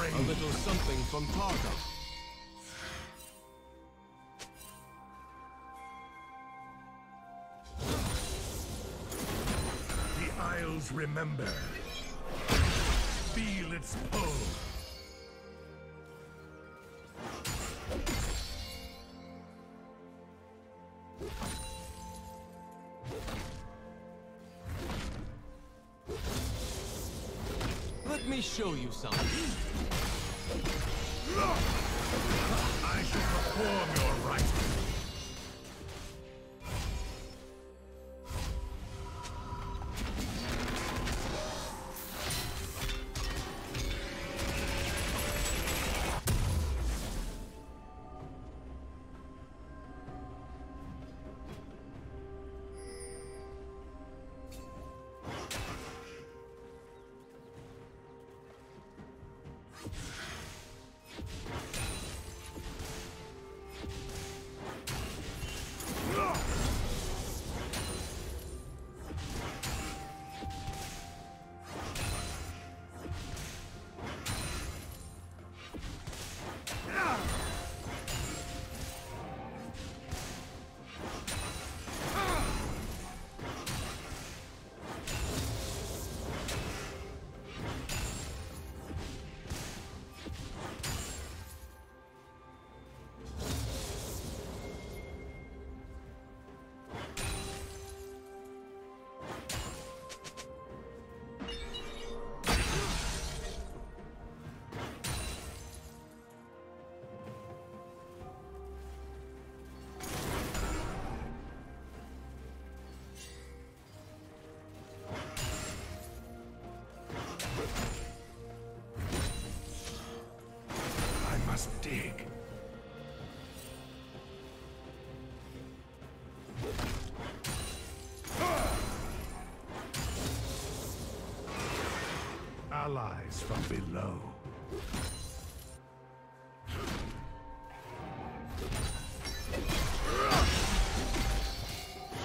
A little something from TARIC. The Isles remember. Feel its pull. Let me show you something. I shall perform your rite. Allies from below.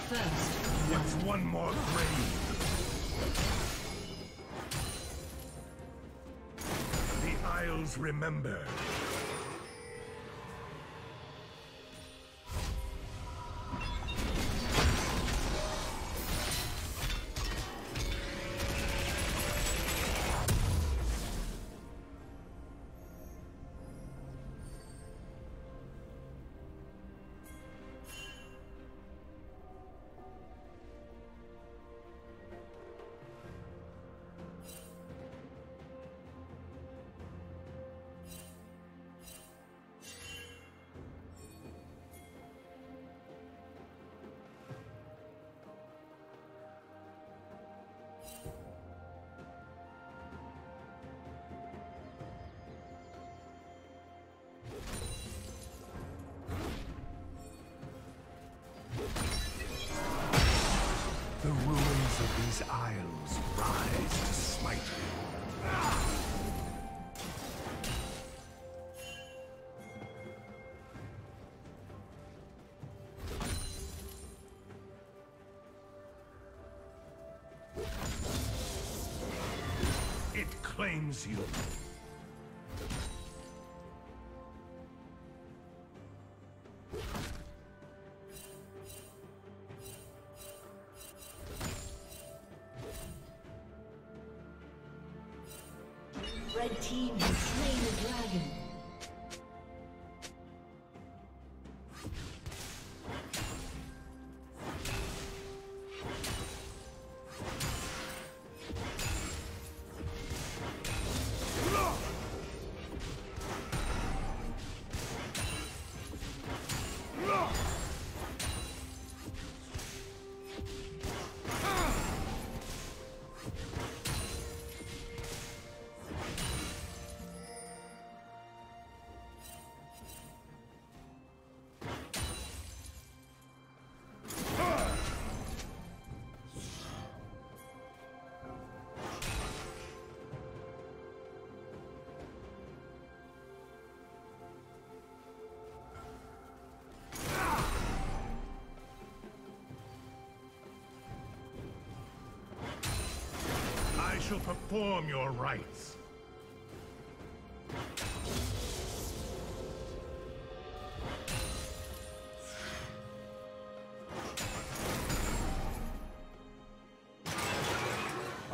First, what's one more grave? The Isles remember. The ruins of these isles rise to smite you. It claims you. Red team has slain the dragon. shall perform your rites.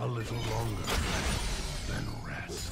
A little longer than rest.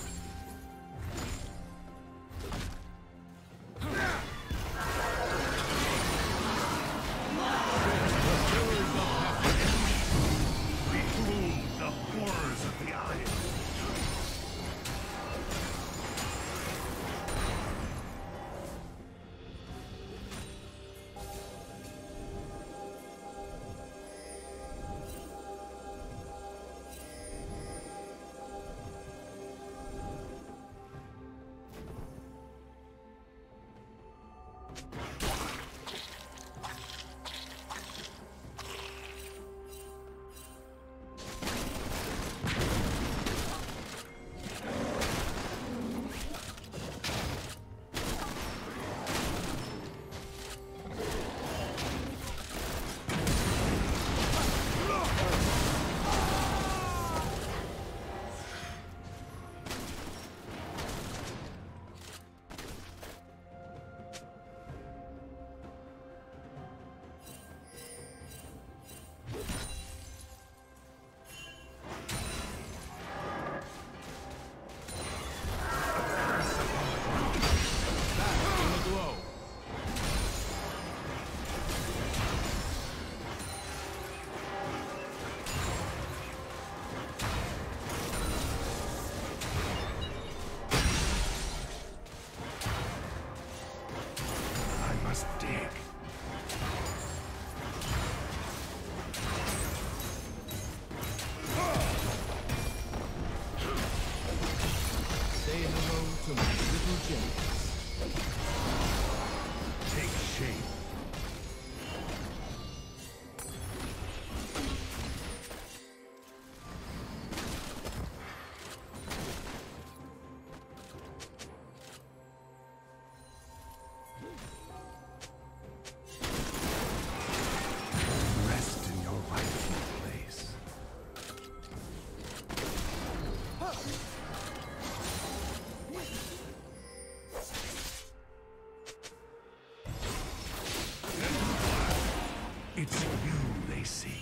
It's you they seek.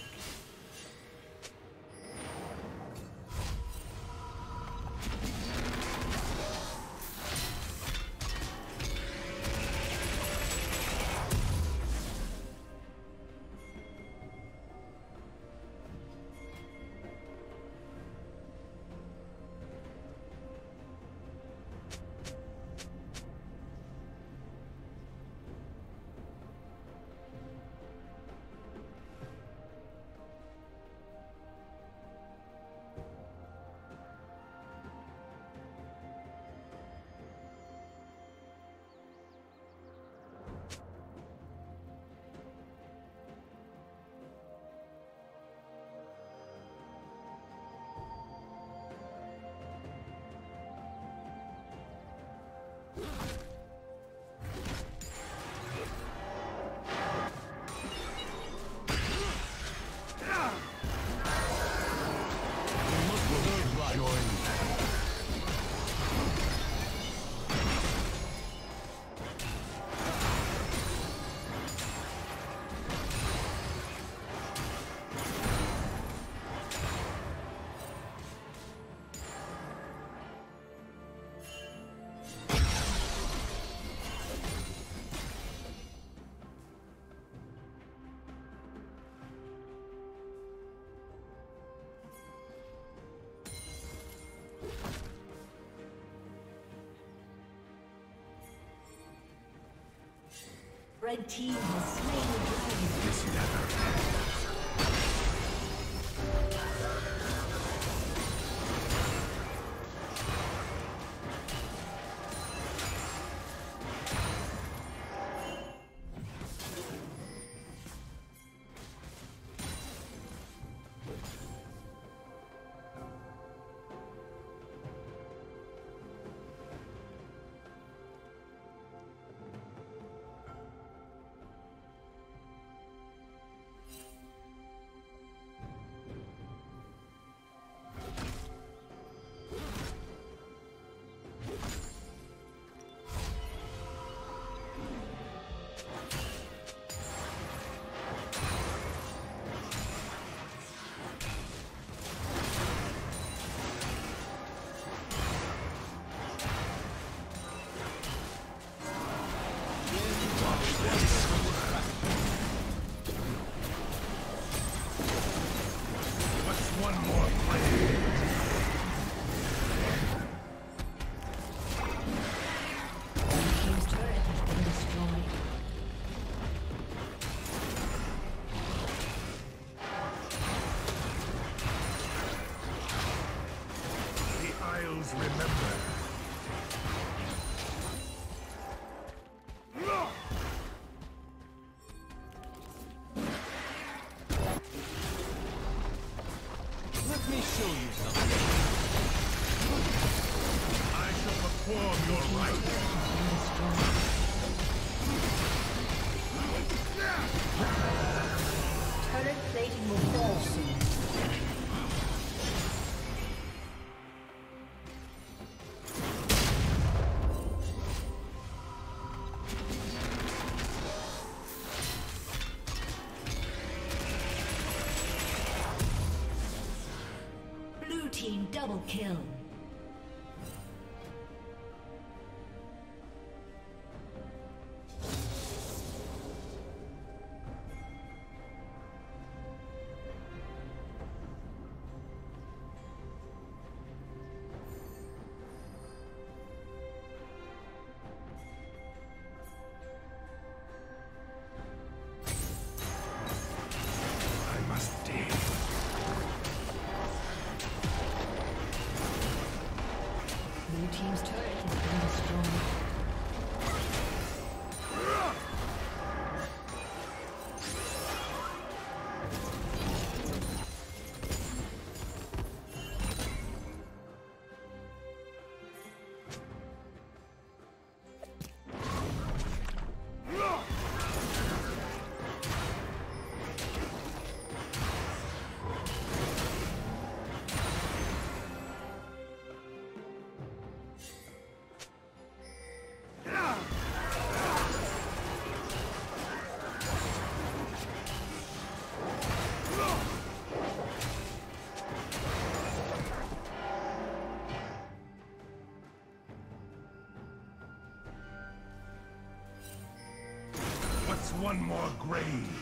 Red team has slain the dragon. This never ends. Double kill. Team's turret has been destroyed. One more grave.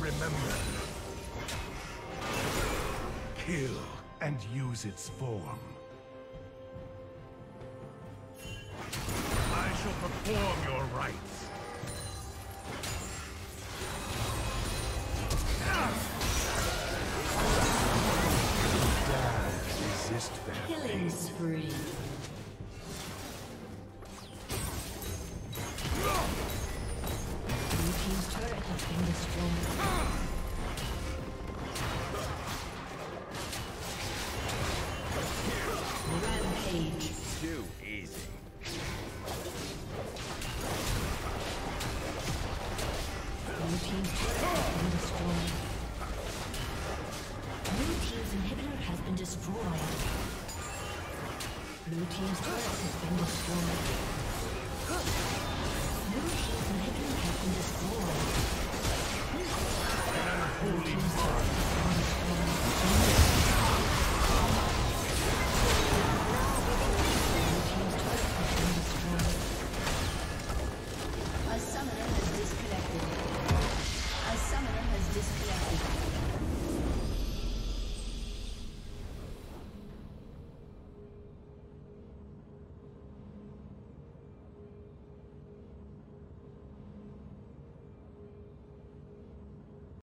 Remember, kill and use its form. I shall perform your rites. resist their killing spree. Blue team's turret has been destroyed. Rampage. Too easy. Blue team's turret has been destroyed. Blue team's inhibitor has been destroyed. Blue team's turret has been destroyed. Blue team's inhibitor has been destroyed. Blue team's turret.